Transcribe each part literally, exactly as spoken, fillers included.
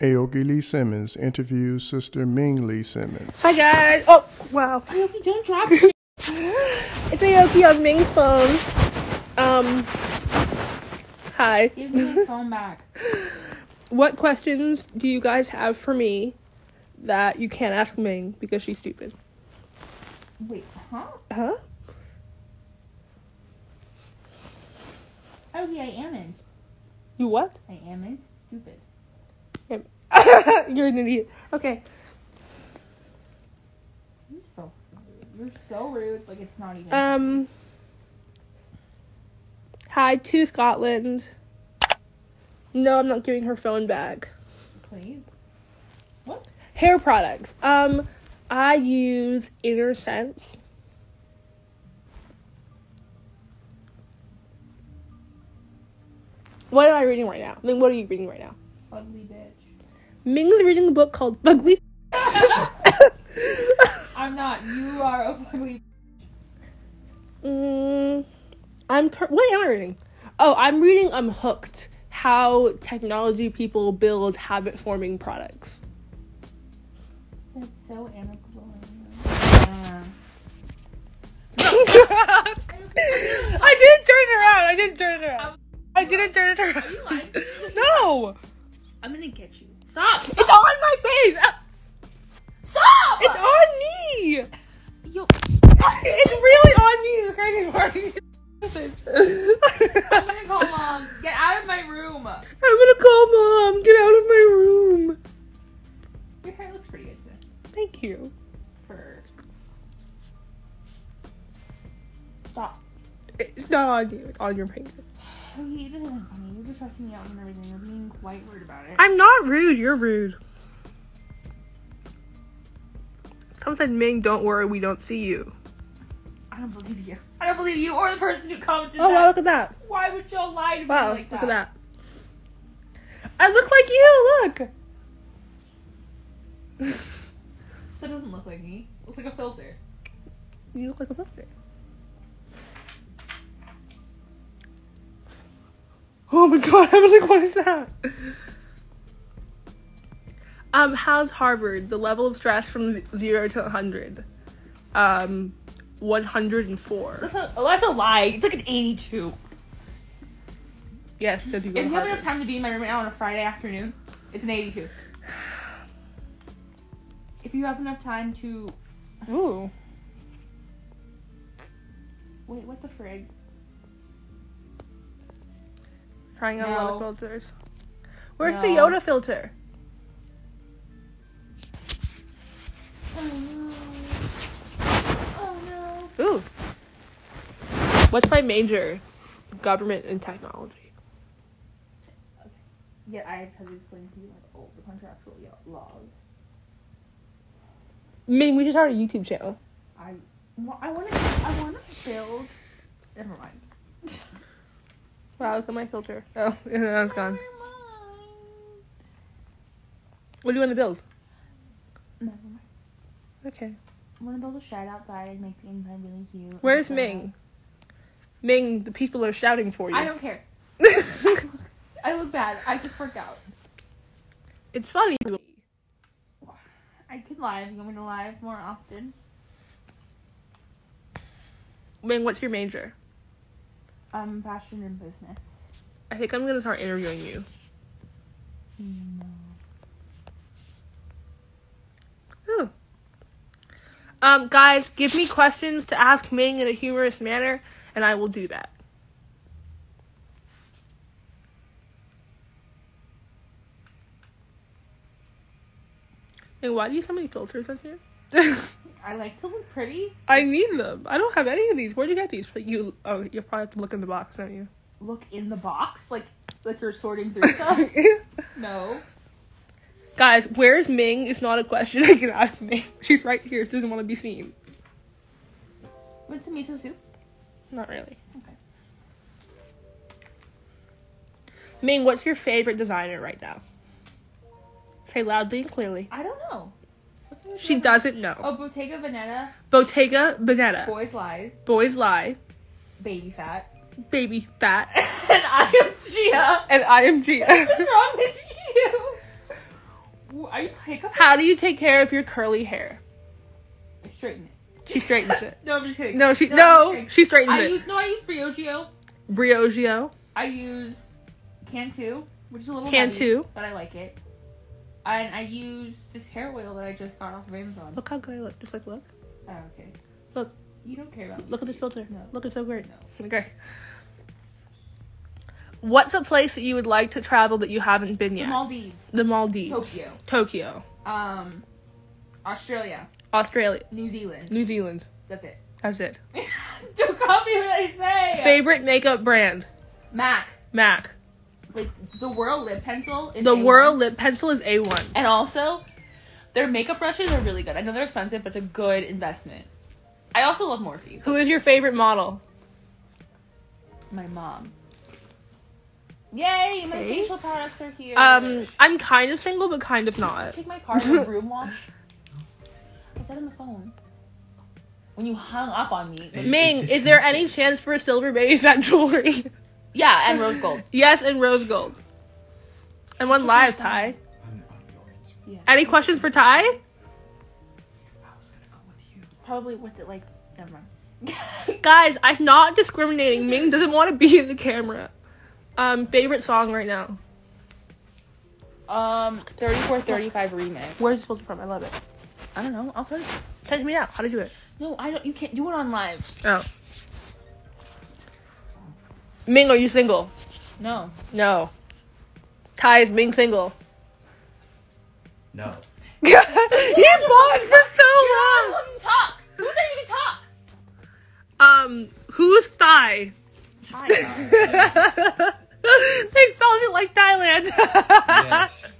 Aoki Lee Simmons interviews sister Ming Lee Simmons. Hi guys! Oh, wow. Aoki, don't drop it! It's Aoki on Ming's phone. Um, hi. Give me your phone back. What questions do you guys have for me that you can't ask Ming because she's stupid? Wait, huh? Huh? Oh yeah, I am. You what? I am stupid. You're an idiot. Okay. You're so you're so rude. Like it's not even. Um. Hi to Scotland. No, I'm not giving her phone back. Please. What? Hair products. Um, I use Innersense. What am I reading right now? I mean, what are you reading right now? Ugly bitch. Ming's reading a book called Ugly. I'm not. You are a ugly bitch. Mm, I'm. Per what am I reading? Oh, I'm reading um, Hooked. How technology people build habit-forming products. That's so amicable. Yeah. I didn't turn it around. I didn't turn it around. I didn't turn it around. You lied. No. I'm gonna get you. Stop. Stop. It's on my face. Stop. It's on me. Yo. It's really on me. You're crazy party. I'm gonna call mom. Get out of my room. I'm gonna call mom. Get out of my room. Your hair looks pretty good today. Thank you. For... Stop. It's not on you. It's on your finger. Okay, this isn't funny. You're just stressing me out and everything. You're being quite rude about it. I'm not rude. You're rude. Sometimes, Ming, don't worry. We don't see you. I don't believe you. I don't believe you or the person who commented. Oh, that. Wow, look at that. Why would y'all lie to me wow, like that? Look at that. I look like you. Look. That doesn't look like me. It looks like a filter. You look like a filter. Oh my god, I was like, what is that? Um, how's Harvard? The level of stress from zero to one hundred. Um, one hundred and four. That's a, oh, that's a lie. It's like an eighty-two. Yes, because you go to Harvard. If you have enough time to be in my room now on a Friday afternoon, it's an eighty-two. If you have enough time to... Ooh. Wait, what the frig? Trying out no. a lot of filters. Where's no. the Yoda filter? Oh no. Oh no. Ooh. What's my major? Government and technology. Okay. Yeah, I just have to explain to you like all the contractual laws. Ming, we should start a YouTube channel. I, I want to I want to build. Never mind. Wow, look at my filter. Oh, yeah, that was gone. What do you want to build? Never mind. Okay. I want to build a shed outside and make the inside really cute. Where's Ming? Ming, the people are shouting for you. I don't care. I, look, I look bad. I just work out. It's funny. I could live. You want me to live more often? Ming, what's your major? Um, fashion and business. I think I'm gonna start interviewing you. No. Ooh. Um, guys, give me questions to ask Ming in a humorous manner, and I will do that. And why do you have so many filters on here? I like to look pretty. I need them. I don't have any of these. Where'd you get these? You oh, you probably have to look in the box, don't you? Look in the box, like like you're sorting through stuff. No. Guys, where's Ming? It's not a question I can ask Ming. She's right here. She doesn't want to be seen. Went to miso soup? Not really. Okay. Ming, what's your favorite designer right now? Say loudly and clearly. I don't know. She doesn't know. Oh, Bottega Veneta. Bottega Veneta. Boys Lie. Boys Lie. Baby Fat. Baby Fat. And I am Gia. And I am Gia. What's wrong with you? Are you hiccup? How do you take care of your curly hair? I straighten it. She straightens it. No, I'm just kidding. No, she no, no she straightens I it. Use, no, I use Briogeo. Briogeo. I use Cantu, which is a little Cantu, heavy, but I like it. And I use this hair oil that I just got off of Amazon. Look how good I look. Just like look. Oh, okay. Look. You don't care about me. Look at this filter. No. Look, it's so weird. No. Okay. What's a place that you would like to travel that you haven't been yet? The Maldives. The Maldives. Tokyo. Tokyo. Um, Australia. Australia. New Zealand. New Zealand. That's it. That's it. Don't copy what I say. Favorite makeup brand? Mac. Mac. Like, the Whirl lip pencil is The A one. Whirl lip pencil is A one. And also, their makeup brushes are really good. I know they're expensive, but it's a good investment. I also love Morphe. Who is your favorite model? My mom. Yay, my okay. facial products are here. Um, I'm kind of single, but kind of not. Take my car to a room wash. I said on the phone. When you hung up on me. Ming, is there any chance for a silver baby fat jewelry? Yeah, and rose gold. Yes, and rose gold. And one live, Ty. Yeah. Any questions for Ty? Probably what's it like? Never mind. Guys, I'm not discriminating. Ming doesn't want to be in the camera. Um, favorite song right now? Um, thirty-four thirty-five remix. Where's it supposed to from? I love it. I don't know. I'll put it. Text me out. How to do it? No, I don't. You can't do it on live. Oh. Ming, are you single? No. No. Ty, is Ming single? No. He paused for so long. Talk. Who said you can talk? Um, who's Thai? Thai. They spelled it like Thailand. Yes.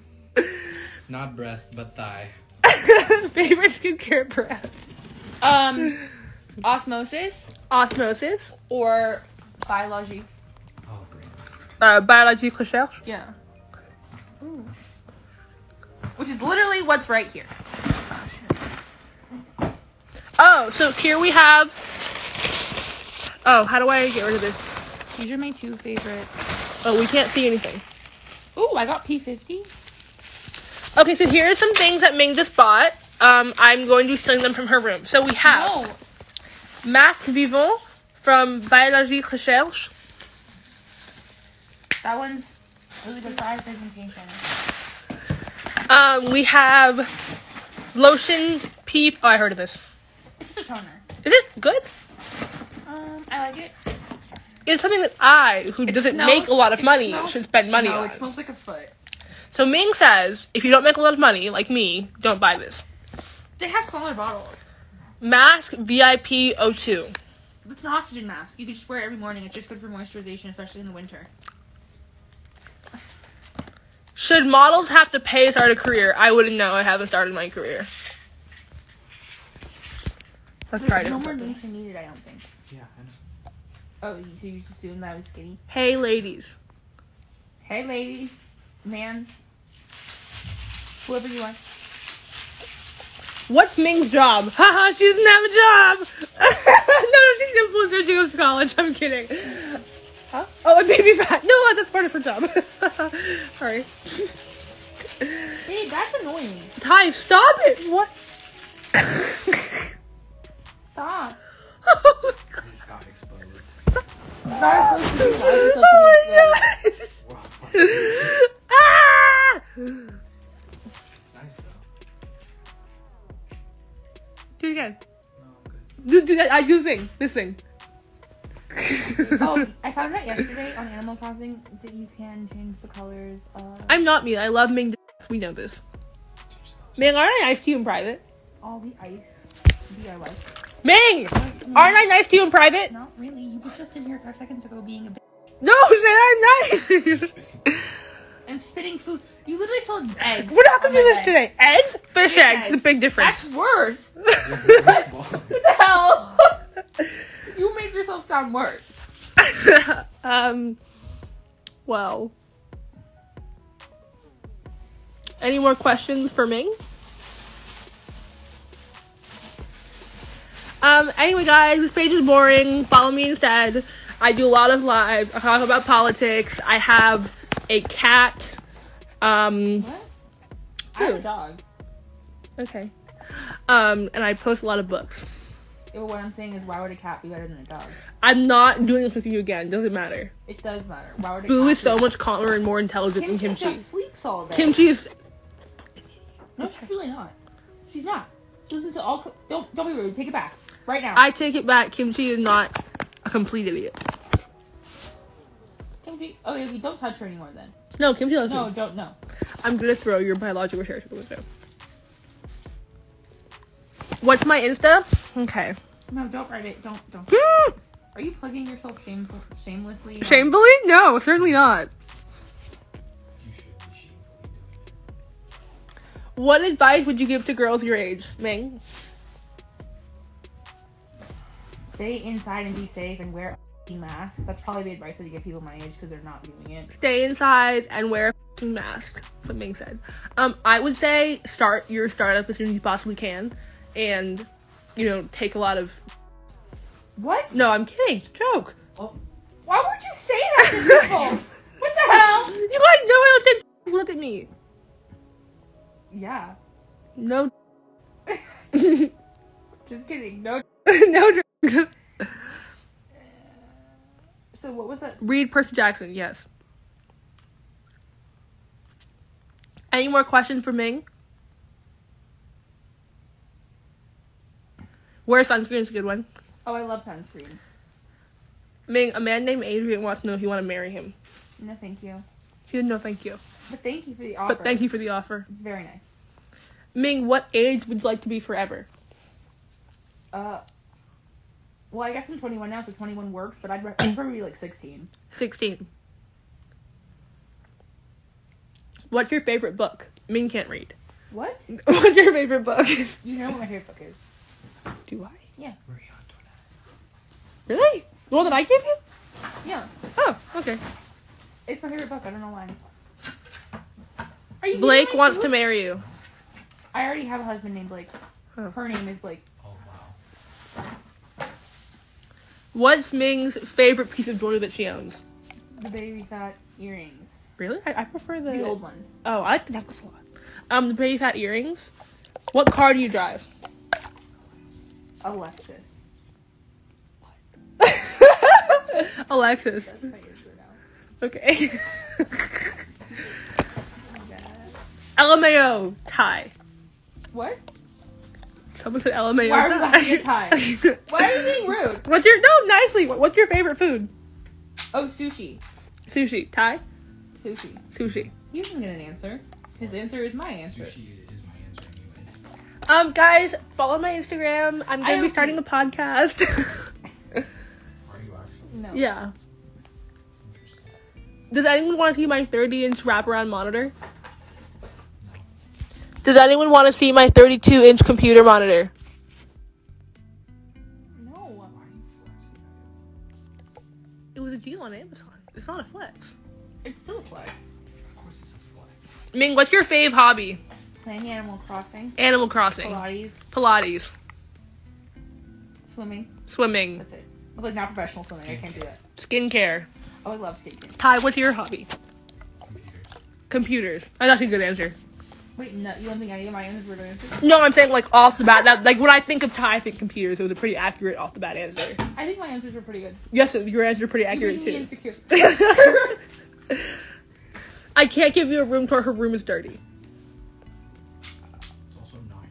Not breast, but thigh. Favorite skincare brand? Um, Osmosis. Osmosis. Or Biologique. Oh, great. Uh, Biologique Recherche? Yeah. Ooh. Which is literally what's right here. Oh, so here we have... Oh, how do I get rid of this? These are my two favorite. Oh, we can't see anything. Ooh, I got P fifty. Okay, so here are some things that Ming just bought. Um, I'm going to steal them from her room. So we have... No. Masque Vivant from Biologique Recherche. That one's really good for eye presentation. Um, we have... Lotion P... Oh, I heard of this. It's a toner. Is it good? Um, I like it. It's something that I, who it doesn't smells, make a lot of money, smells, should spend money no, on. No, it smells like a foot. So Ming says, if you don't make a lot of money, like me, don't buy this. They have smaller bottles. Mask V I P O two. It's an oxygen mask. You can just wear it every morning. It's just good for moisturization, especially in the winter. Should models have to pay to start a career? I wouldn't know. I haven't started my career. Let's There's try to no more links are needed, I don't think. Yeah, I know. Oh, so you just assumed that I was skinny? Hey, ladies. Hey, lady. Man. Whoever you are. What's Ming's job? Haha, she doesn't have a job! No, no, she's an influencer. She goes to college. I'm kidding. Huh? Oh, a baby fat. No, that's part of her job. Sorry. Hey, that's annoying. Ty, stop it! What? Stop. Oh my god. Just got exposed. Oh my god. Ah! It's nice though. Do it again. No, I'm good. Do, do, I do the thing. This thing. Oh, I found out yesterday on Animal Crossing that you can change the colors of... I'm not Ming. I love Ming. We know this. Ming, aren't I nice to you in private? All the ice. D I Y. Ming! Aren't I nice to you in private? Not really. You were just in here five seconds ago being a bitch. No, said I'm nice! And spitting food. You literally spelled eggs. We're not gonna do this today. Eggs? Fish eggs. Eggs. It's a big difference. That's worse. What the hell? You made yourself sound worse. um, well. Any more questions for Ming? Um, anyway, guys, this page is boring. Follow me instead. I do a lot of live. I talk about politics. I have a cat. Um, what? I have a dog. Okay. Um, and I post a lot of books. Yeah, what I'm saying is, why would a cat be better than a dog? I'm not doing this with you again. Doesn't matter. It does matter. Why would a Boo cat is so be much calmer and more intelligent Kimchi than Kimchi. Kimchi just sleeps all day. Kimchi is... No, she's really not. She's not. This is all... Don't, don't be rude. Take it back. Right now. I take it back. Kimchi is not a complete idiot. Kimchi... Okay, don't touch her anymore then. No, Kimchi loves No, me. don't. No. I'm gonna throw your biological research at the window. What's my Insta? Okay. No, don't write it. Don't, don't. Mm. Are you plugging yourself shame, shamelessly? Shamefully? No, certainly not. You should be shameful. What advice would you give to girls your age, Ming? Stay inside and be safe and wear a mask. That's probably the advice that you give people my age because they're not doing it. Stay inside and wear a mask. What Ming said. Um, I would say start your startup as soon as you possibly can. And, you know, take a lot of... What? No, I'm kidding. It's a joke. Oh. Why would you say that to people? What the hell? You guys know I don't take... Look at me. Yeah. No... Just kidding. No... No drugs. So what was that? Read Percy Jackson, yes. Any more questions for Ming? Wear sunscreen is a good one. Oh, I love sunscreen. Ming, a man named Adrian wants to know if you want to marry him. No, thank you. He didn't know thank you. But thank you for the offer. But thank you for the offer. It's very nice. Ming, what age would you like to be forever? Uh, well, I guess I'm twenty-one now, so twenty-one works, but I'd, re I'd probably be like sixteen. sixteen. What's your favorite book? Ming can't read. What? What's your favorite book? You know what my favorite book is. Do I? Yeah. Really? The one that I gave you? Yeah. Oh, okay. It's my favorite book. I don't know why. Are you Blake wants food? to marry you. I already have a husband named Blake. Oh. Her name is Blake. Oh, wow. What's Ming's favorite piece of jewelry that she owns? The baby fat earrings. Really? I, I prefer the... The old ones. Oh, I like the necklace a lot. Um, the baby fat earrings. What car do you drive? Alexis. What? Alexis. That's my intro now. Okay. L M A O tie. What? Someone said L M A O. Why would that be a tie? Why are you being rude? What's your no nicely? What's your favorite food? Oh, sushi. Sushi tie. Sushi. Sushi. He isn't gonna answer. His answer is my answer. Sushi is my answer. Um, guys, follow my Instagram. I'm going to be starting a podcast. Are you actually? No. Yeah. Does anyone want to see my thirty inch wraparound monitor? No. Does anyone want to see my thirty-two inch computer monitor? No. It was a deal on Amazon. It's not a flex. It's still a flex. Of course it's a flex. Ming, what's your fave hobby? Playing Animal Crossing. Animal Crossing. Pilates. Pilates. Swimming. Swimming. That's it. But like not professional swimming. Skincare. I can't do that. Skincare. Oh, I love skincare. Ty, what's your hobby? Computers. Computers. Oh, that's a good answer. Wait, no, you don't think any of my answers were good answers? No, I'm saying like off the bat. That, like when I think of Ty, I think computers. It was a pretty accurate off the bat answer. I think my answers were pretty good. Yes, your answers were pretty accurate too. You made me insecure. I can't give you a room tour. Her room is dirty.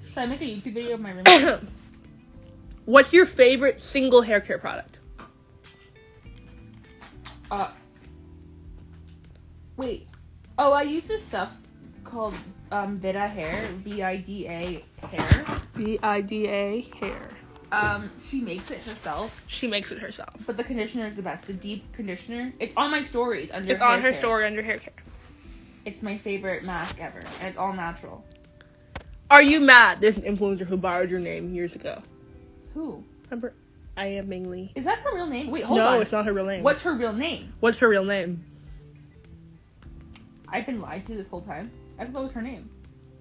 Should I make a YouTube video of my room? What's your favorite single hair care product? Uh, wait. Oh, I use this stuff called um, Vida Hair. V I D A hair. V I D A hair. Um, she makes it herself. She makes it herself. But the conditioner is the best. The deep conditioner. It's on my stories under It's hair on her care. story under hair care. It's my favorite mask ever. And it's all natural. Are you mad? There's an influencer who borrowed your name years ago. Who? Remember, I am Ming Lee. Is that her real name? Wait, hold no, on. No, it's not her real name. What's her real name? What's her real name? I've been lied to this whole time. I thought that was her name.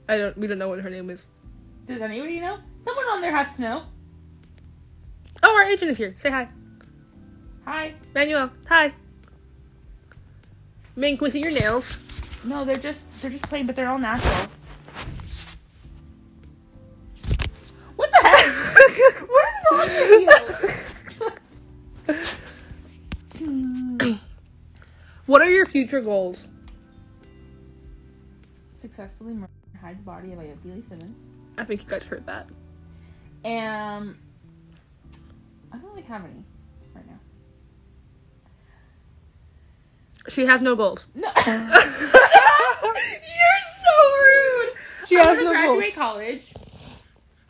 I don't. We don't know what her name is. Does anybody know? Someone on there has to know. Oh, our agent is here. Say hi. Hi, Manuel. Hi. Ming, can we see your nails? No, they're just they're just plain, but they're all natural. What are your future goals? Successfully murder and hide the body of Aoki Lee Simmons. I think you guys heard that. Um, I don't really have any right now. She has no goals. No. You're so rude. She has no goals. I want to graduate college.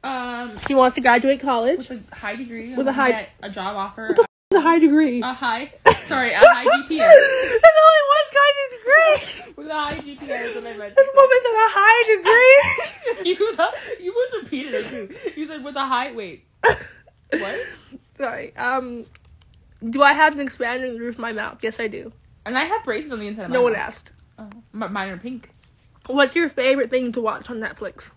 Um, she wants to graduate college with a high degree. With a high get a job offer. What the f is a high degree? A high. Sorry, a high G P A. There's only one kind of degree. With a high G P A is what I meant. This woman said a high degree. you you would repeat it too. You said with a high. Wait. What? Sorry. Um. Do I have an expander in the roof of my mouth? Yes, I do. And I have braces on the inside of my mouth. No one asked. Oh. Mine are pink. What's your favorite thing to watch on Netflix?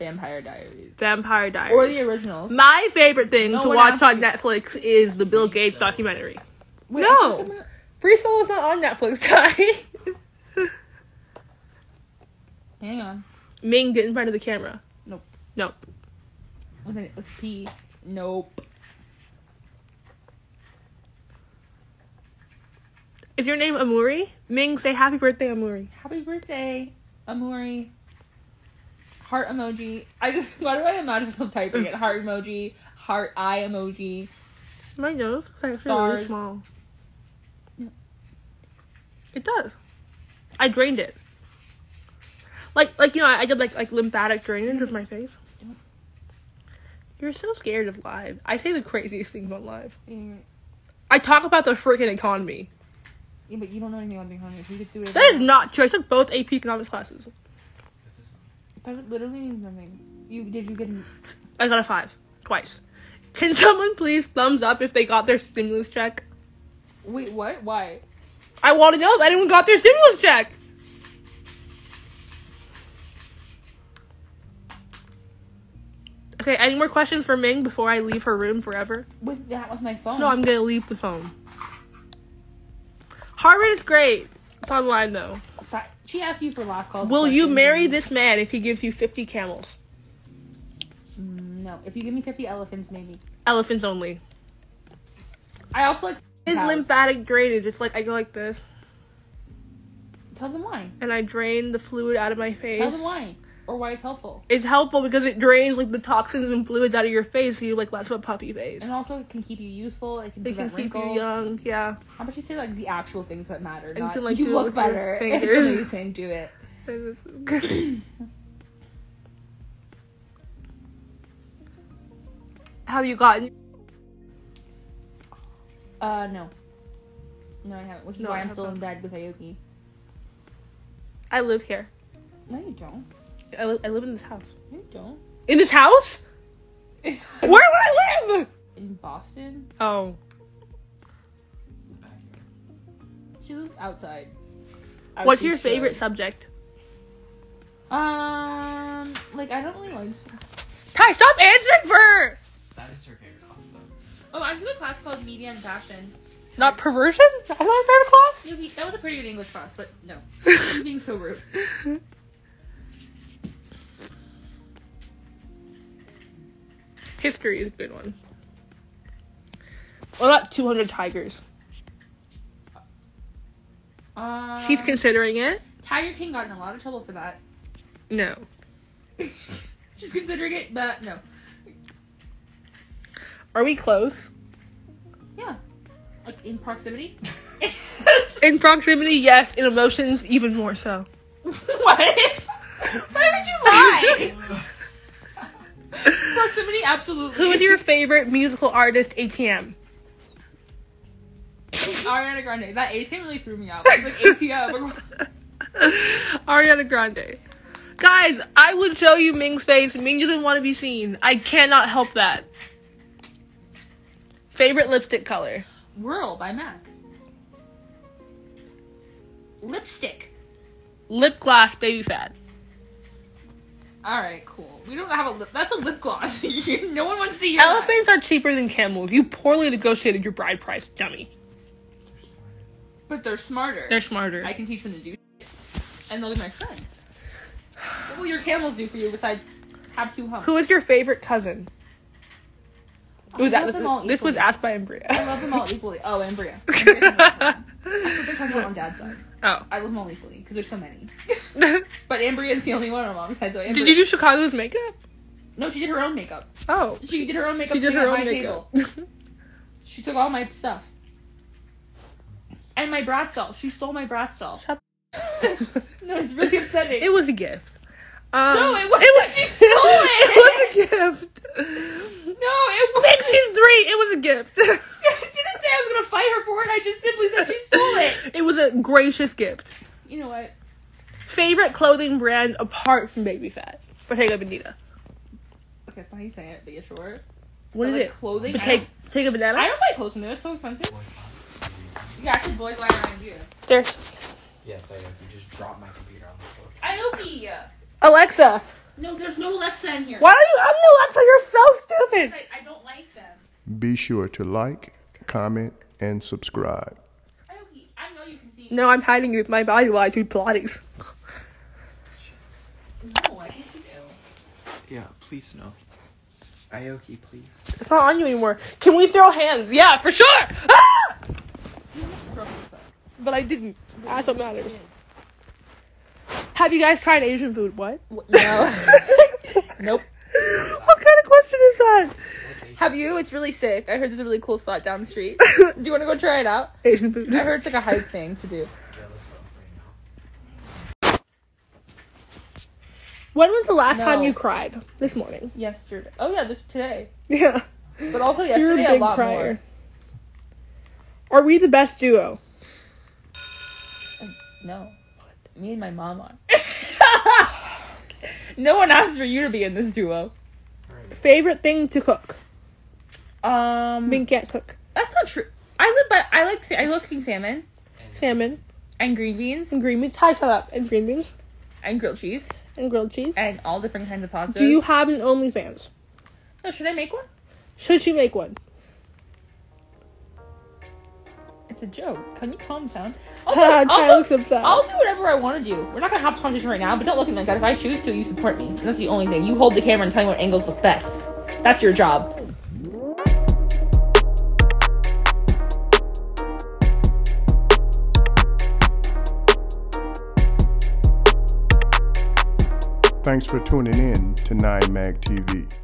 Vampire Diaries. Vampire Diaries. Or The Originals. My favorite thing no to watch on Netflix is the Bill Gates documentary. Wait, no! Gonna... Free Soul is not on Netflix, Ty. Hang on. Ming, get in front of the camera. Nope. Nope. With a P. Nope. Is your name Amuri? Ming, say happy birthday, Amuri. Happy birthday, Amuri. Heart emoji. I just, why do I imagine myself typing it? Heart emoji, heart eye emoji. My nose looks actually stars. Really small. Yeah. It does. I drained it. Like, like you know, I did like like lymphatic drainage with my face. You're so scared of live. I say the craziest things on live. Mm. I talk about the freaking economy. Yeah, but you don't know anything about the economy. So you could do it. That is not true. I took both A P economics classes. That literally means nothing. You did you get? An... I got a five twice. Can someone please thumbs up if they got their stimulus check? Wait, what? Why? I want to know if anyone got their stimulus check. Okay, any more questions for Ming before I leave her room forever? With that, with my phone. No, I'm gonna leave the phone. Harvard is great. It's online though. She asked you for last calls. Will you marry this man if he gives you fifty camels? No. If you give me fifty elephants, maybe. Elephants only. I also like his lymphatic drainage. It's like I go like this. Tell them why. And I drain the fluid out of my face. Tell them why. Or why it's helpful. It's helpful because it drains like the toxins and fluids out of your face, so you like less of a puppy face. And also, it can keep you youthful. It can, it can keep you young. Yeah. How about you say like the actual things that matter? And not, you, can, like, you do look it better. It's amazing. Do it. Have you gotten? Uh no. No, I haven't. Which is no, why I'm still in bed with Aoki. I live here. No, you don't. I, li I live in this house. You don't. In this house? Where would I live? In Boston. Oh. She lives outside. I What's your favorite sure. subject? Um, like I don't really like. Ty, stop answering for her. That is her favorite class, though. Oh, I took a class called Media and Fashion. Not perversion? That's not a favorite class. No, that was a pretty good English class, but no. I'm being so rude. History is a good one. What about two hundred Tigers? Uh, She's considering it. Tiger King got in a lot of trouble for that. No. She's considering it, but no. Are we close? Yeah. Like in proximity? In proximity, yes. In emotions, even more so. What? Why would you lie? Proximity, absolutely. Who is your favorite musical artist? A T M. Ariana Grande. That A T M really threw me off. I was like A T M. Ariana Grande. Guys, I would show you Ming's face. Ming doesn't want to be seen. I cannot help that. Favorite lipstick color? Whirl by Mac. Lipstick. Lip gloss, baby fat. Alright, cool. We don't have a lip. That's a lip gloss. No one wants to see your Elephants eye. Are cheaper than camels. You poorly negotiated your bride price, dummy. But they're smarter. They're smarter. I can teach them to do shit. And they'll be my friend. What will your camels do for you besides have two humps? Who is your favorite cousin? It was I love at, them this, all this was asked by Ambria. I love them all equally. Oh, Ambria. That's what they're talking about on Dad's side. Oh. I love them all equally because there's so many. But Ambria is the only one on Mom's side. So Ambria. Did you do Chicago's makeup? No, she did her own makeup. Oh. She did her own makeup. She did her own makeup. She took all my stuff. And my brat doll. She stole my brat doll. Shut No, it's really upsetting. It was a gift. Um, no, it wasn't. It was, she stole it. It was a gift. No, it wasn't. She's three. It was a gift. I didn't say I was going to fight her for it. I just simply said she stole it. It was a gracious gift. You know what? Favorite clothing brand apart from Baby Fat? Bottega Veneta. Okay, that's not how you say it, but yeah, sure. What but is like, it? Clothing? Bottega Veneta? I don't buy clothes from there. It's so expensive. You got your boys lying around here. There. Yes, I am. You just dropped my computer on the floor. Aoki! Alexa! No, there's no Alexa in here. Why do you have no Alexa? You're so stupid! I, I don't like them. Be sure to like, comment, and subscribe. Aoki, I know you can see me. No, I'm hiding you with my body while I do Pilates. No, I can't do. Yeah, please no. Aoki, please. It's not on you anymore. Can we throw hands? Yeah, for sure! Ah! But I didn't. That's what matters. Have you guys tried Asian food? What? No. Nope. What kind of question is that? Have you? It's really sick. I heard there's a really cool spot down the street. Do you want to go try it out? Asian food. I heard it's like a hype thing to do. When was the last no. time you cried? This morning. Yesterday. Oh yeah, this today. Yeah. But also yesterday. You're a, big a lot crier. More. Are we the best duo? No. What? Me and my mom are. No one asked for you to be in this duo. Right. Favorite thing to cook? Um, Ming can't cook. That's not true. I live by. I like. I love cooking salmon. And salmon. And green beans. And green beans. Hi, shut up. And green beans. And grilled cheese. And grilled cheese. And all different kinds of pastas. Do you have an OnlyFans? No. Should I make one? Should she make one? A joke. Can you calm down? Also, uh, also, I'll do whatever I want to do. We're not gonna have this conversation right now, but don't look at me like that. If I choose to, you support me. That's the only thing. You hold the camera and tell me what angle's look best. That's your job. Thanks for tuning in to nine mag T V.